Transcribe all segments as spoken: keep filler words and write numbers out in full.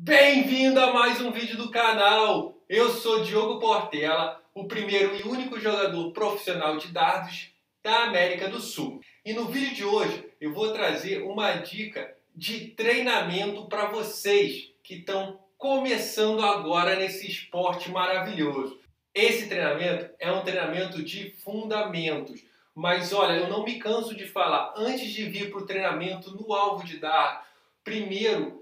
Bem-vindo a mais um vídeo do canal! Eu sou Diogo Portela, o primeiro e único jogador profissional de dardos da América do Sul. E no vídeo de hoje eu vou trazer uma dica de treinamento para vocês que estão começando agora nesse esporte maravilhoso. Esse treinamento é um treinamento de fundamentos. Mas olha, eu não me canso de falar, antes de vir para o treinamento no alvo de dardo, primeiro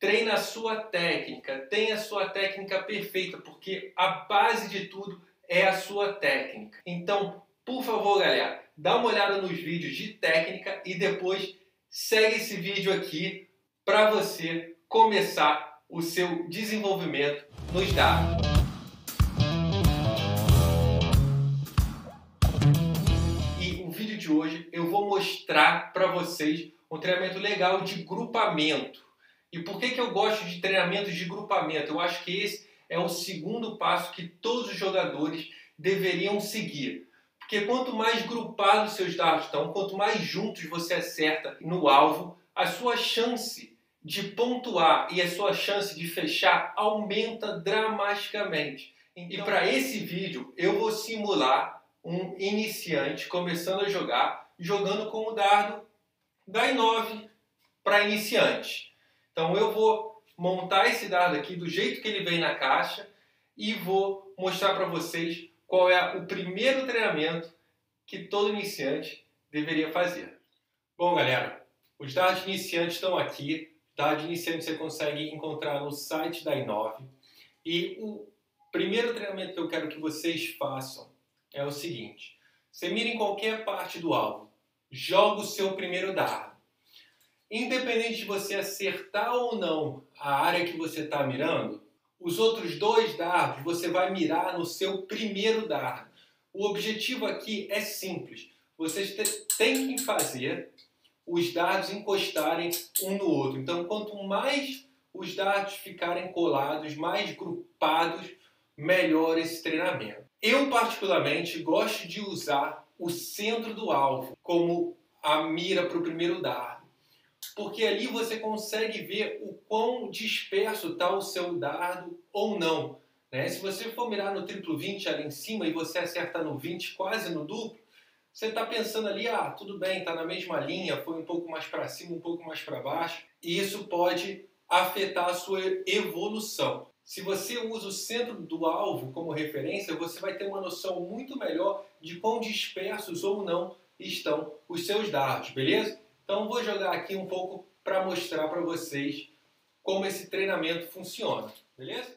treina a sua técnica, tenha a sua técnica perfeita, porque a base de tudo é a sua técnica. Então, por favor, galera, dá uma olhada nos vídeos de técnica e depois segue esse vídeo aqui para você começar o seu desenvolvimento nos dardos. E no vídeo de hoje eu vou mostrar para vocês um treinamento legal de grupamento. E por que que eu gosto de treinamentos de grupamento? Eu acho que esse é o segundo passo que todos os jogadores deveriam seguir. Porque quanto mais grupados seus dardos estão, quanto mais juntos você acerta no alvo, a sua chance de pontuar e a sua chance de fechar aumenta dramaticamente. Então, e para esse vídeo eu vou simular um iniciante começando a jogar, jogando com o dardo da i nove para iniciante. Então eu vou montar esse dardo aqui do jeito que ele vem na caixa e vou mostrar para vocês qual é o primeiro treinamento que todo iniciante deveria fazer. Bom, galera, os dardos iniciantes estão aqui. Dardo iniciante você consegue encontrar no site da i nove. E o primeiro treinamento que eu quero que vocês façam é o seguinte. Você mira em qualquer parte do alvo. Joga o seu primeiro dardo. Independente de você acertar ou não a área que você está mirando, os outros dois dardos você vai mirar no seu primeiro dardo. O objetivo aqui é simples. Vocês têm que fazer os dardos encostarem um no outro. Então, quanto mais os dardos ficarem colados, mais grupados, melhor esse treinamento. Eu, particularmente, gosto de usar o centro do alvo como a mira para o primeiro dardo. Porque ali você consegue ver o quão disperso está o seu dardo ou não. Né? Se você for mirar no triplo vinte ali em cima e você acerta no vinte, quase no duplo, você está pensando ali, ah, tudo bem, está na mesma linha, foi um pouco mais para cima, um pouco mais para baixo. E isso pode afetar a sua evolução. Se você usa o centro do alvo como referência, você vai ter uma noção muito melhor de quão dispersos ou não estão os seus dardos, beleza? Então vou jogar aqui um pouco para mostrar para vocês como esse treinamento funciona, beleza?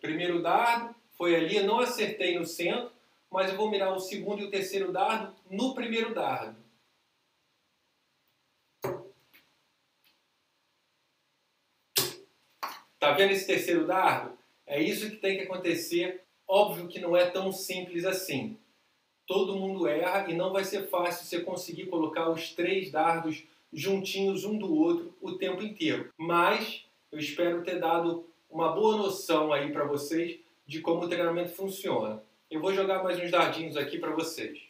Primeiro dardo foi ali, não acertei no centro, mas eu vou mirar o segundo e o terceiro dardo no primeiro dardo. Tá vendo esse terceiro dardo? É isso que tem que acontecer. Óbvio que não é tão simples assim. Todo mundo erra e não vai ser fácil você conseguir colocar os três dardos juntinhos um do outro o tempo inteiro. Mas eu espero ter dado uma boa noção aí para vocês de como o treinamento funciona. Eu vou jogar mais uns dardinhos aqui para vocês.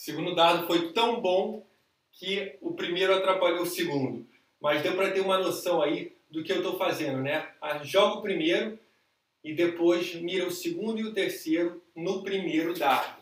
O segundo dardo foi tão bom que o primeiro atrapalhou o segundo. Mas deu para ter uma noção aí do que eu estou fazendo, né? Jogo o primeiro e depois mira o segundo e o terceiro no primeiro dardo.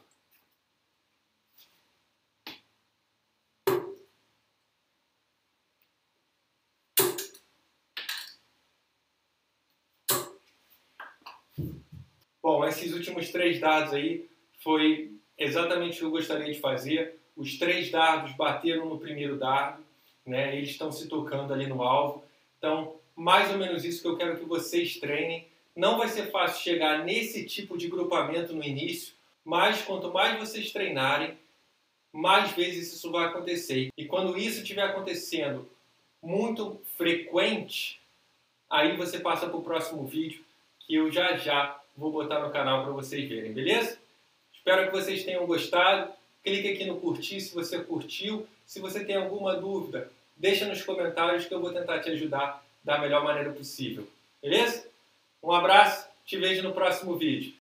Bom, esses últimos três dardos aí foi exatamente o que eu gostaria de fazer. Os três dardos bateram no primeiro dardo, né? Eles estão se tocando ali no alvo. Então, mais ou menos isso que eu quero que vocês treinem. Não vai ser fácil chegar nesse tipo de grupamento no início, mas quanto mais vocês treinarem, mais vezes isso vai acontecer. E quando isso estiver acontecendo muito frequente, aí você passa para o próximo vídeo que eu já já vou botar no canal para vocês verem, beleza? Espero que vocês tenham gostado. Clique aqui no curtir se você curtiu. Se você tem alguma dúvida, deixa nos comentários que eu vou tentar te ajudar da melhor maneira possível, beleza? Um abraço, te vejo no próximo vídeo.